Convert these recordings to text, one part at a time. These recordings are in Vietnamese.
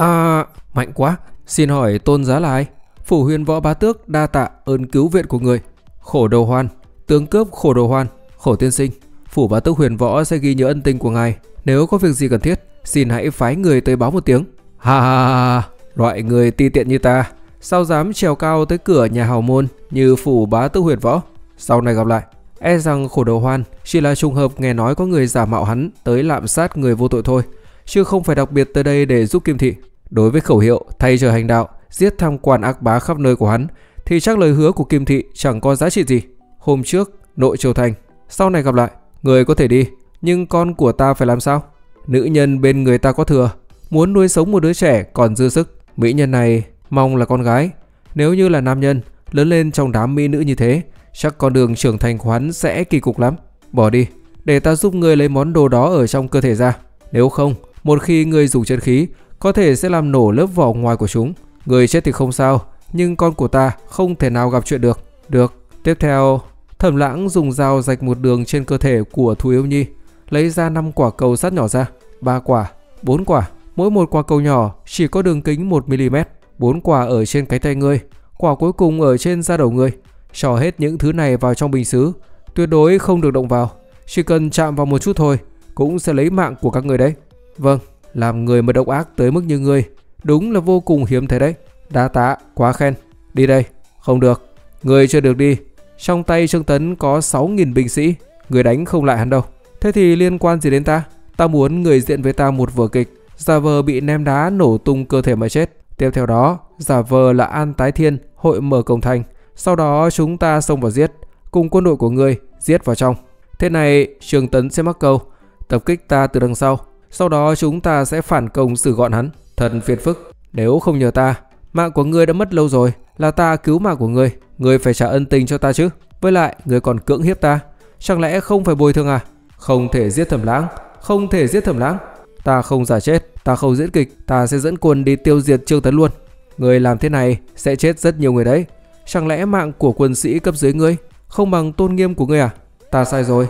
À, mạnh quá. Xin hỏi tôn giá là ai? Phủ Huyền Võ Bá Tước đa tạ ơn cứu viện của người. Khổ Đầu Hoan, tướng cướp Khổ Đầu Hoan. Khổ tiên sinh, phủ Bá Tước Huyền Võ sẽ ghi nhớ ân tình của ngài. Nếu có việc gì cần thiết, xin hãy phái người tới báo một tiếng. Ha ha ha, loại người ti tiện như ta, sao dám trèo cao tới cửa nhà hào môn như phủ Bá Tước Huyền Võ. Sau này gặp lại. E rằng Khổ Đầu Hoan chỉ là trùng hợp nghe nói có người giả mạo hắn tới lạm sát người vô tội thôi, chứ không phải đặc biệt tới đây để giúp Kim Thị. Đối với khẩu hiệu thay trời hành đạo, giết tham quan ác bá khắp nơi của hắn, thì chắc lời hứa của Kim Thị chẳng có giá trị gì. Hôm trước, nội triều thành. Sau này gặp lại. Người có thể đi, nhưng con của ta phải làm sao? Nữ nhân bên người ta có thừa, muốn nuôi sống một đứa trẻ còn dư sức. Mỹ nhân này mong là con gái. Nếu như là nam nhân, lớn lên trong đám mỹ nữ như thế, chắc con đường trưởng thành của hắn sẽ kỳ cục lắm. Bỏ đi, để ta giúp ngươi lấy món đồ đó ở trong cơ thể ra. Nếu không, một khi ngươi dùng chân khí, có thể sẽ làm nổ lớp vỏ ngoài của chúng. Ngươi chết thì không sao, nhưng con của ta không thể nào gặp chuyện được. Được. Tiếp theo, Thẩm Lãng dùng dao rạch một đường trên cơ thể của Thú Yêu Nhi, lấy ra 5 quả cầu sắt nhỏ ra. 3 quả, 4 quả. Mỗi một quả cầu nhỏ chỉ có đường kính 1 mm. 4 quả ở trên cánh tay ngươi, quả cuối cùng ở trên da đầu ngươi. Cho hết những thứ này vào trong bình sứ, tuyệt đối không được động vào. Chỉ cần chạm vào một chút thôi cũng sẽ lấy mạng của các người đấy. Vâng, làm người mà độc ác tới mức như ngươi, đúng là vô cùng hiếm thấy đấy. Đa tạ, quá khen. Đi đây. Không được, ngươi chưa được đi. Trong tay Trương Tấn có 6.000 binh sĩ, ngươi đánh không lại hắn đâu. Thế thì liên quan gì đến ta? Ta muốn người diện với ta một vở kịch, giả vờ bị ném đá nổ tung cơ thể mà chết. Tiếp theo đó, giả vờ là An Tái Thiên hội mở cổng thành. Sau đó chúng ta xông vào giết, cùng quân đội của ngươi giết vào trong. Thế này Trương Tấn sẽ mắc câu, tập kích ta từ đằng sau. Sau đó chúng ta sẽ phản công xử gọn hắn. Thật phiền phức. Nếu không nhờ ta, mạng của ngươi đã mất lâu rồi. Là ta cứu mạng của ngươi, ngươi phải trả ân tình cho ta chứ. Với lại ngươi còn cưỡng hiếp ta, chẳng lẽ không phải bồi thường à? Không thể giết Thẩm Lãng, không thể giết Thẩm Lãng. Ta không giả chết, ta không diễn kịch, ta sẽ dẫn quân đi tiêu diệt Trương Tấn luôn. Ngươi làm thế này sẽ chết rất nhiều người đấy. Chẳng lẽ mạng của quân sĩ cấp dưới ngươi không bằng tôn nghiêm của ngươi à? Ta sai rồi,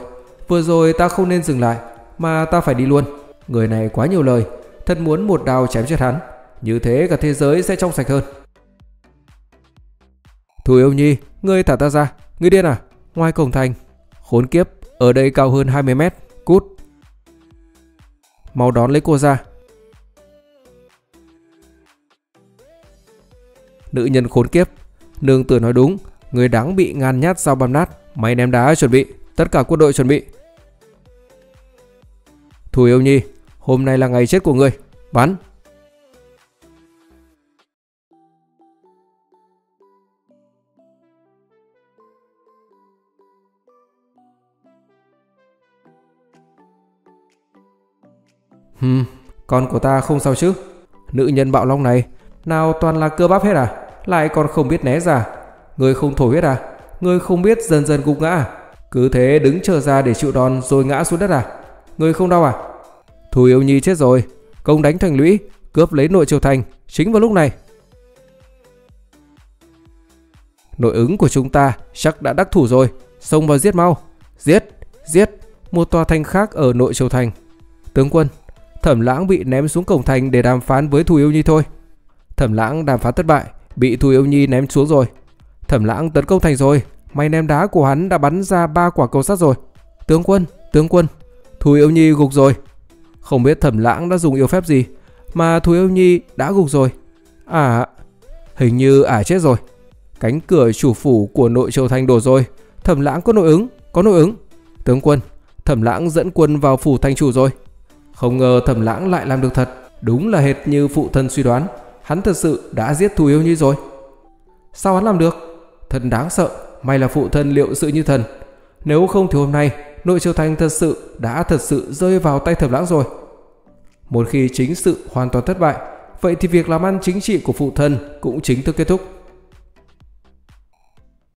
vừa rồi ta không nên dừng lại, mà ta phải đi luôn. Người này quá nhiều lời, thật muốn một đao chém chết hắn. Như thế cả thế giới sẽ trong sạch hơn. Thù Yêu Nhi, ngươi thả ta ra. Ngươi điên à? Ngoài cổng thành. Khốn kiếp, ở đây cao hơn 20 mét. Cút. Mau đón lấy cô ra. Nữ nhân khốn kiếp, nương tử nói đúng, người đáng bị ngàn nhát dao băm nát. Máy ném đá chuẩn bị, tất cả quân đội chuẩn bị. Thù Yêu Nhi, hôm nay là ngày chết của ngươi. Bắn. Con của ta không sao chứ? Nữ nhân bạo long này, nào toàn là cơ bắp hết à? Lại còn không biết né ra. Ngươi không thổ huyết à? Ngươi không biết dần dần gục ngã à? Cứ thế đứng chờ ra để chịu đòn rồi ngã xuống đất à? Ngươi không đau à? Thù Yêu Nhi chết rồi. Công đánh thành lũy, cướp lấy nội triều thành chính vào lúc này. Nội ứng của chúng ta chắc đã đắc thủ rồi. Xông vào giết mau. Giết, giết. Một tòa thành khác ở nội triều thành. Tướng quân, Thẩm Lãng bị ném xuống cổng thành để đàm phán với Thù Yêu Nhi thôi. Thẩm Lãng đàm phán thất bại, bị Thù Yêu Nhi ném xuống rồi. Thẩm Lãng tấn công thành rồi, máy ném đá của hắn đã bắn ra 3 quả cầu sắt rồi. Tướng quân, tướng quân, Thù Yêu Nhi gục rồi. Không biết Thẩm Lãng đã dùng yêu phép gì mà Thù Yêu Nhi đã gục rồi. À, hình như chết rồi. Cánh cửa chủ phủ của nội triều thành đổ rồi. Thẩm Lãng có nội ứng, có nội ứng. Tướng quân, Thẩm Lãng dẫn quân vào phủ thành chủ rồi. Không ngờ Thẩm Lãng lại làm được thật, đúng là hệt như phụ thân suy đoán. Hắn thật sự đã giết Thù Yêu Nhi rồi. Sao hắn làm được? Thật đáng sợ, may là phụ thân liệu sự như thần. Nếu không thì hôm nay nội triều thành thật sự rơi vào tay Thẩm Lãng rồi. Một khi chính sự hoàn toàn thất bại, vậy thì việc làm ăn chính trị của phụ thân cũng chính thức kết thúc.